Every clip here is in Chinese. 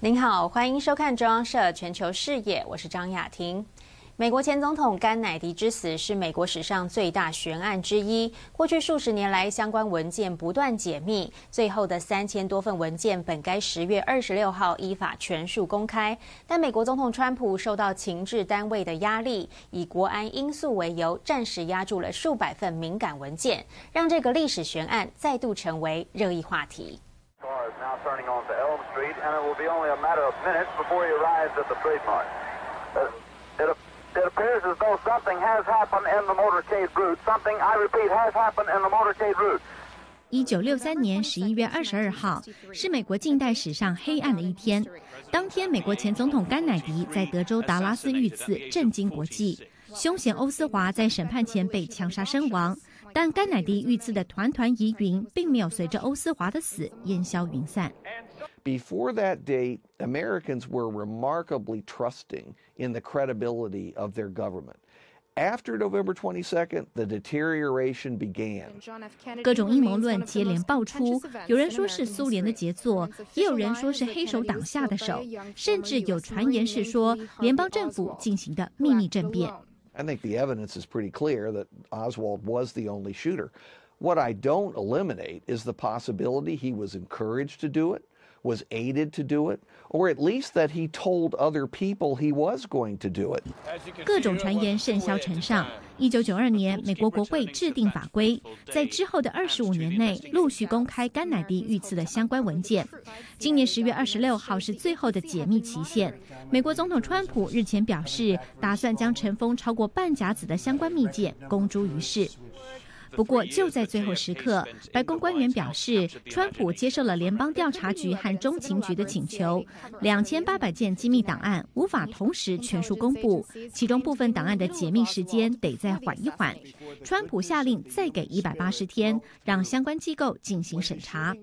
您好，欢迎收看中央社全球视野，我是张雅婷。美国前总统甘乃迪之死是美国史上最大悬案之一，过去数十年来相关文件不断解密，最后的3000多份文件本该10月26号依法全数公开，但美国总统川普受到情治单位的压力，以国安因素为由，暂时压住了数百份敏感文件，让这个历史悬案再度成为热议话题。 Now turning onto Elm Street, and it will be only a matter of minutes before he arrives at the trademark. It appears as though something has happened in the motorcade route. Something, I repeat, has happened in the motorcade route. 1963年11月22号是美国近代史上黑暗的一天。当天，美国前总统甘乃迪在德州达拉斯遇刺，震惊国际。凶嫌欧斯华在审判前被枪杀身亡。 但甘乃迪遇刺的团团疑云并没有随着欧斯华的死烟消云散。Before that date, Americans were remarkably trusting in the credibility of their government. After November 22nd, the deterioration began. 各种阴谋论接连爆出，有人说是苏联的杰作，也有人说是黑手党下的手，甚至有传言是说联邦政府进行的秘密政变。 I think the evidence is pretty clear that Oswald was the only shooter. What I don't eliminate is the possibility he was encouraged to do it, was aided to do it, or at least that he told other people he was going to do it. 各种传言甚嚣尘上。1992年，美国国会制定法规，在之后的25年内陆续公开甘乃迪遇刺的相关文件。今年10月26号是最后的解密期限。美国总统川普日前表示，打算将尘封超过半甲子的相关密件公诸于世。 不过，就在最后时刻，白宫官员表示，川普接受了联邦调查局和中情局的请求，2800件机密档案无法同时全数公布，其中部分档案的解密时间得再缓一缓。川普下令再给180天，让相关机构进行审查。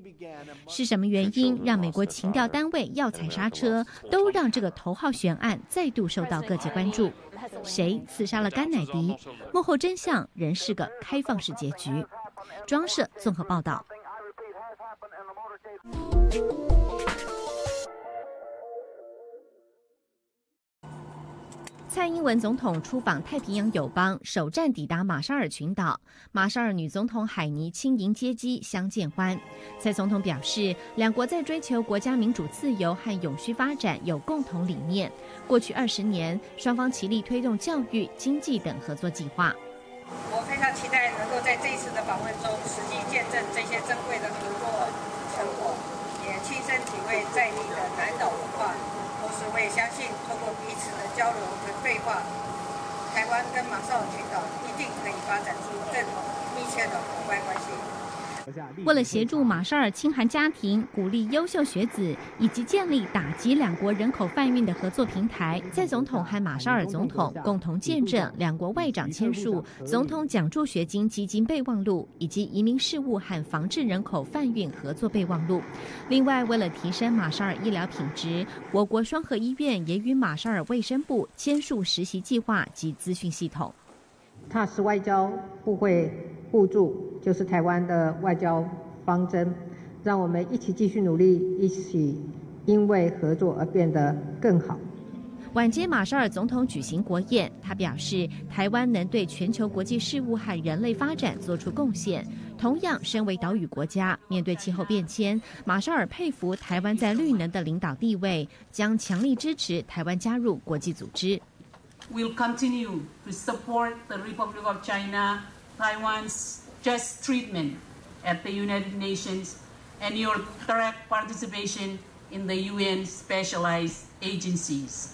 是什么原因让美国情调单位要踩刹车，都让这个头号悬案再度受到各界关注。 谁刺杀了甘乃迪？幕后真相仍是个开放式结局。中央社综合报道。蔡英文总统出访太平洋友邦，首站抵达马绍尔群岛。马绍尔女总统海妮亲迎接机，相见欢。蔡总统表示，两国在追求国家民主自由和永续发展有共同理念。过去20年，双方齐力推动教育、经济等合作计划。我非常期待能够在这一次的访问中，实际见证这些珍贵的合作成果，也亲身体会在地的南岛文化。 同时，我也相信，通过彼此的交流和对话，台湾跟马绍尔群岛一定可以发展出更密切的伙伴关系。为了协助马绍尔清寒家庭、鼓励优秀学子，以及建立打击两国人口贩运的合作平台，蔡总统和马绍尔总统共同见证两国外长签署《总统奖助学金基金备忘录》以及《移民事务和防治人口贩运合作备忘录》。 另外，为了提升马绍尔医疗品质，我国双河医院也与马绍尔卫生部签署实习计划及资讯系统。TAS外交互惠互助就是台湾的外交方针，让我们一起继续努力，一起因为合作而变得更好。 晚间，马绍尔总统举行国宴。他表示，台湾能对全球国际事务和人类发展做出贡献。同样，身为岛屿国家，面对气候变迁，马绍尔佩服台湾在绿能的领导地位，将强力支持台湾加入国际组织。We'll continue to support the Republic of China, Taiwan's just treatment at the United Nations, and your direct participation. in the UN specialized agencies.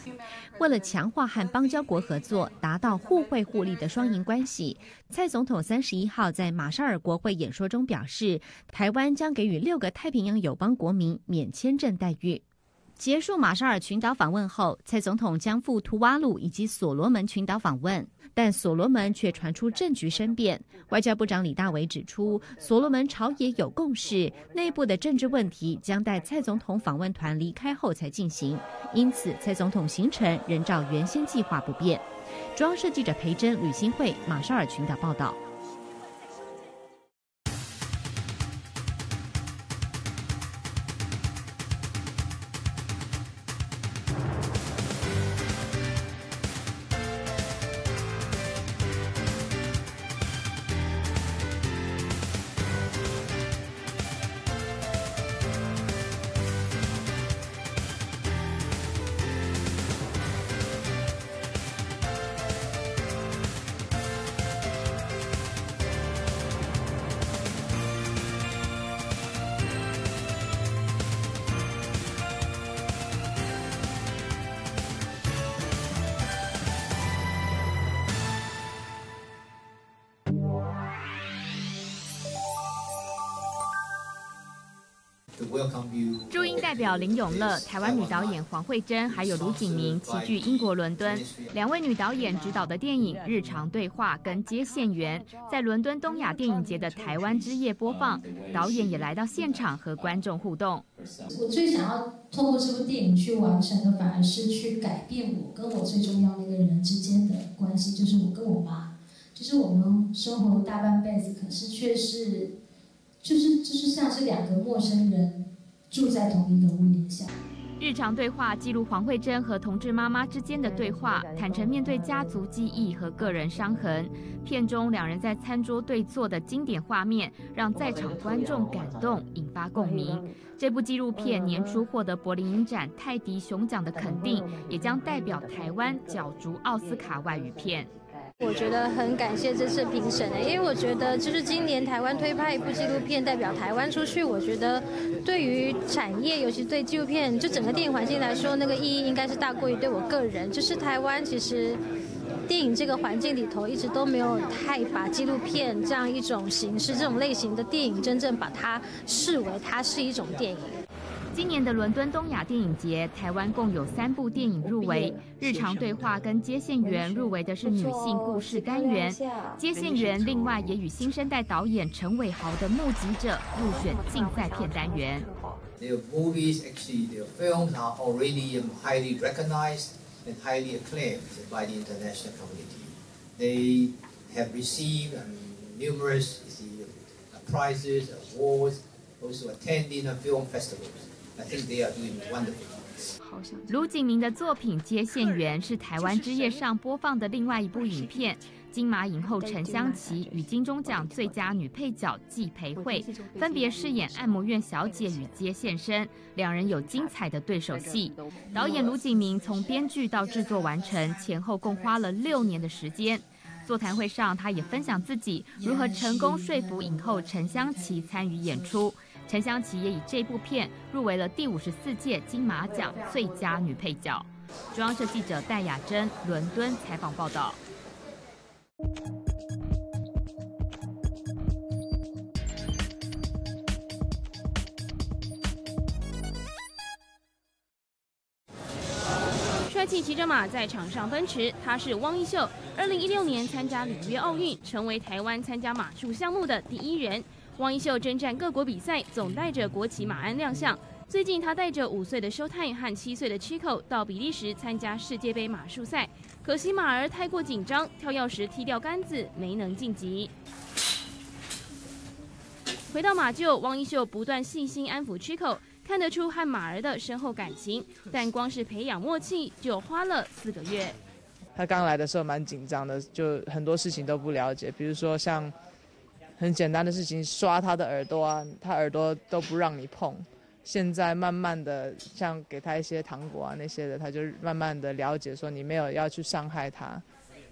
为了强化和邦交国合作，达到互惠互利的双赢关系，蔡总统31号在马绍尔国会演说中表示，台湾将给予6个太平洋友邦国民免签证待遇。结束马绍尔群岛访问后，蔡总统将赴图瓦鲁以及所罗门群岛访问，但所罗门却传出政局生变。外交部长李大为指出，所罗门朝野有共识，内部的政治问题将待蔡总统访问团离开后才进行，因此蔡总统行程仍照原先计划不变。中央社记者裴珍、吕新慧，马绍尔群岛报道。驻英代表林永乐、台湾女导演黄惠珍还有卢景明齐聚英国伦敦，两位女导演执导的电影《日常对话》跟《接线员》在伦敦东亚电影节的台湾之夜播放，导演也来到现场和观众互动。我最想要透过这部电影去完成的，反而是去改变我跟我最重要那个人之间的关系，就是我跟我妈。 就是我们生活大半辈子，可是却是，就是像是两个陌生人住在同一个屋檐下。日常对话记录黄惠珍和同志妈妈之间的对话，坦诚面对家族记忆和个人伤痕。片中两人在餐桌对坐的经典画面，让在场观众感动，引发共鸣。这部纪录片年初获得柏林影展泰迪熊奖的肯定，也将代表台湾角逐奥斯卡外语片。 我觉得很感谢这次评审因为我觉得就是今年台湾推拍一部纪录片代表台湾出去，我觉得对于产业，尤其对纪录片就整个电影环境来说，那个意义应该是大过于对我个人。就是台湾其实电影这个环境里头一直都没有太把纪录片这样一种形式、这种类型的电影真正把它视为它是一种电影。 今年的伦敦东亚电影节，台湾共有3部电影入围，《日常对话》跟《接线员》入围的是女性故事单元，《接线员》另外也与新生代导演陈伟豪的《目击者》入选竞赛片单元。Their movies, actually, their films are already highly recognized and highly acclaimed by the international community. They have received numerous prizes, awards, also attending film festivals. 卢景明的作品《接线员》是台湾之夜上播放的另外一部影片。金马影后陈湘琪与金钟奖最佳女配角纪培慧分别饰演按摩院小姐与接线生，两人有精彩的对手戏。导演卢景明从编剧到制作完成前后共花了6年的时间。 座谈会上，他也分享自己如何成功说服影后陈湘琪参与演出。陈湘琪也以这部片入围了第54届金马奖最佳女配角。中央社记者戴雅珍，伦敦采访报道。帅气骑着马在场上奔驰，他是汪一秀。 2016年参加里约奥运，成为台湾参加马术项目的第1人。汪一秀征战各国比赛，总带着国旗马鞍亮相。最近，他带着5岁的 Showtime 和7岁的 Chico 到比利时参加世界杯马术赛，可惜马儿太过紧张，跳跃时踢掉杆子，没能晋级。回到马厩，汪一秀不断细心安抚 Chico， 看得出和马儿的深厚感情，但光是培养默契就花了4个月。 他刚来的时候蛮紧张的，就很多事情都不了解，比如说像很简单的事情，刷他的耳朵啊，他耳朵都不让你碰。现在慢慢的，像给他一些糖果啊那些的，他就慢慢的了解说你没有要去伤害他。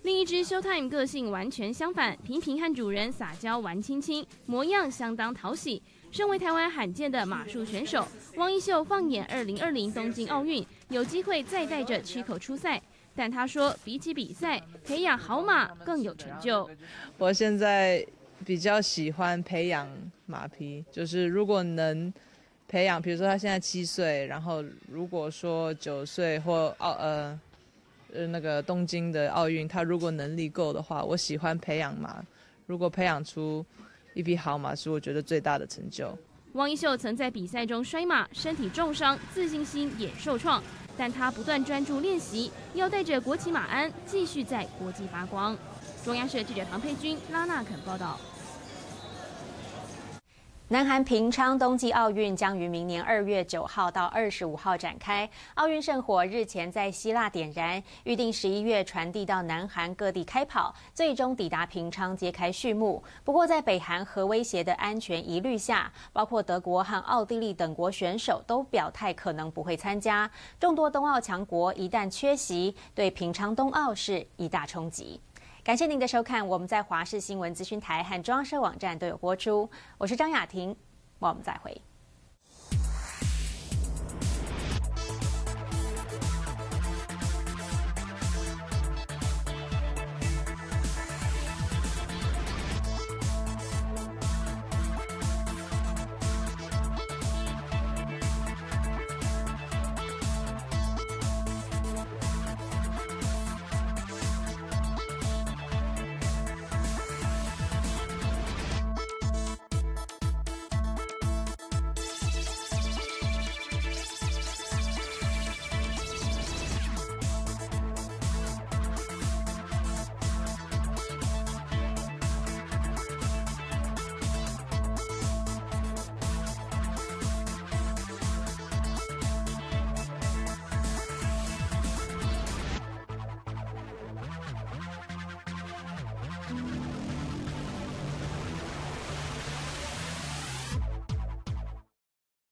另一只 Showtime 个性完全相反，频频和主人撒娇玩亲亲，模样相当讨喜。身为台湾罕见的马术选手，汪一秀放眼2020东京奥运，有机会再带着Chico出赛。 但他说，比起比赛，培养好马更有成就。我现在比较喜欢培养马匹，就是如果能培养，比如说他现在7岁，然后如果说9岁或那个东京的奥运，他如果能力够的话，我喜欢培养马。如果培养出一匹好马，是我觉得最大的成就。汪一秀曾在比赛中摔马，身体重伤，自信心也受创。 但他不断专注练习，要带着国旗马鞍继续在国际发光。中央社记者唐佩君、拉纳肯报道。南韩平昌冬季奥运将于明年2月9号到25号展开，奥运圣火日前在希腊点燃，预定11月传递到南韩各地开跑，最终抵达平昌揭开序幕。不过，在北韩核威胁的安全疑虑下，包括德国和奥地利等国选手都表态可能不会参加。众多冬奥强国一旦缺席，对平昌冬奥是一大冲击。 感谢您的收看，我们在华视新闻资讯台和中央社网站都有播出。我是张雅婷，我们再会。